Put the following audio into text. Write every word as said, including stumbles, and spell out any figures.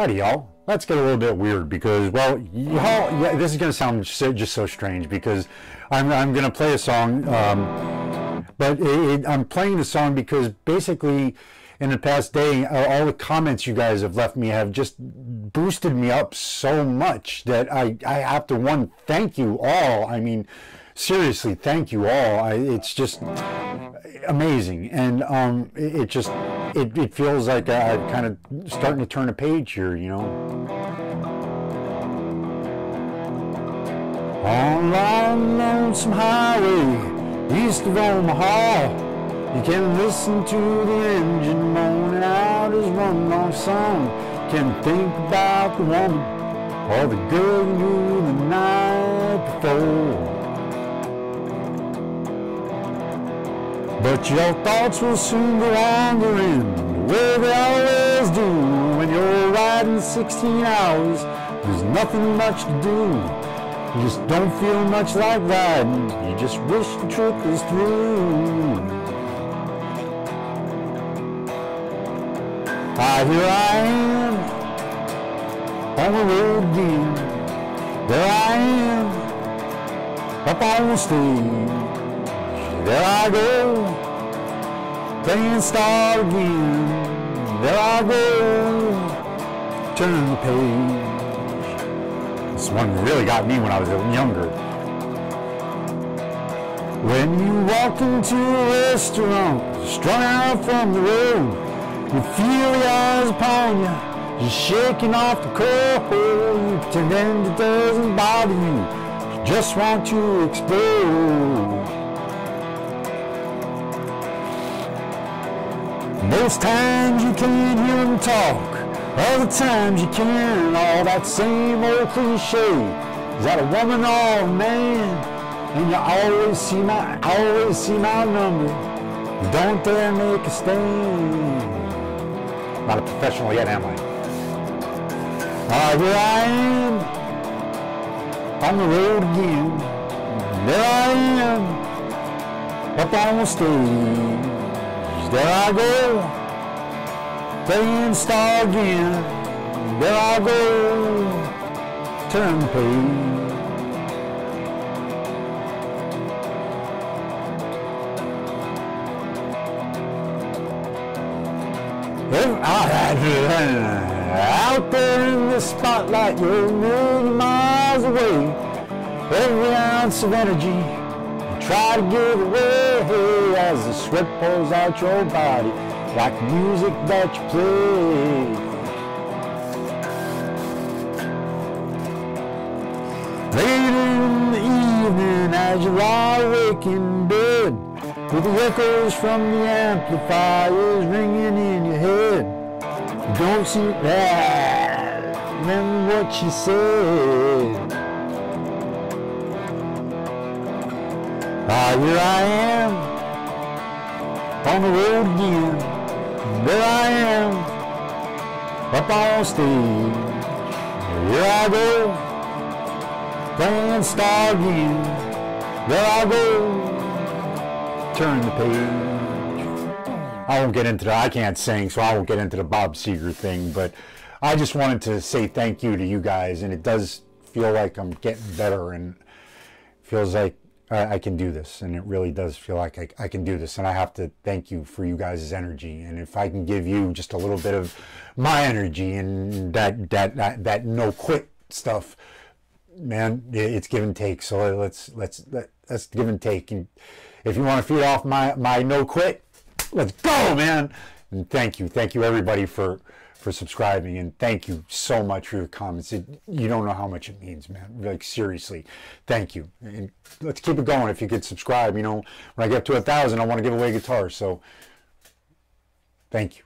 Howdy, y'all. Let's get a little bit weird because, well, y'all, yeah, this is going to sound so, just so strange because I'm, I'm going to play a song, um, but it, it, I'm playing the song because basically in the past day, uh, all the comments you guys have left me have just boosted me up so much that I, I have to, one, thank you all. I mean, seriously, thank you all. I, it's just amazing. And um, it, it just, it, it feels like I'm kind of starting to turn a page here, you know. On long, lonesome highway, east of Omaha, you can listen to the engine moaning out his one long song. Can think about the woman or the girl you knew the night before. But your thoughts will soon go wandering the way they always do. When you're riding sixteen hours, there's nothing much to do. You just don't feel much like riding, you just wish the trip was through. Ah, here I am, on the road again. There I am, up on the stage. There I go, playing star again. There I go, turn the page. This one really got me when I was younger. When you walk into a restaurant, strung out from the road, you feel the eyes upon you, you're shaking off the cold. You pretend it doesn't bother you, you just want to explode. Most times you can't hear them talk, other times you can. All that same old cliche, is that a woman or a man? And you always see my, always see my number, you don't dare make a stand. Not a professional yet, am I? Ah, here I am, on the road again. There I am, up on the stage. There I go, playing star again. There I go, turn the page. Out there in the spotlight, you're a million miles away. Every ounce of energy, try to give away as the sweat pours out your body, like music that you play. Later in the evening, as you lie awake in bed, with the echoes from the amplifiers ringing in your head, you don't see that, remember what you said. Ah, here I am, on the road again. There I am, up on stage. Here I go, playing star again. There I go, turn the page. I won't get into the, I can't sing, so I won't get into the Bob Seeger thing, but I just wanted to say thank you to you guys, and it does feel like I'm getting better, and feels like I can do this, and it really does feel like I, I can do this, and I have to thank you for you guys' energy. And if I can give you just a little bit of my energy and that that that, that no quit stuff, man, it's give and take. So let's let's let's give and take. And if you want to feed off my my no quit, let's go, man. And thank you, thank you everybody for for subscribing, and thank you so much for your comments. It, you don't know how much it means, man. Like, seriously, thank you. And let's keep it going. If you could subscribe, you know, when I get up to a thousand, I want to give away guitars. So thank you.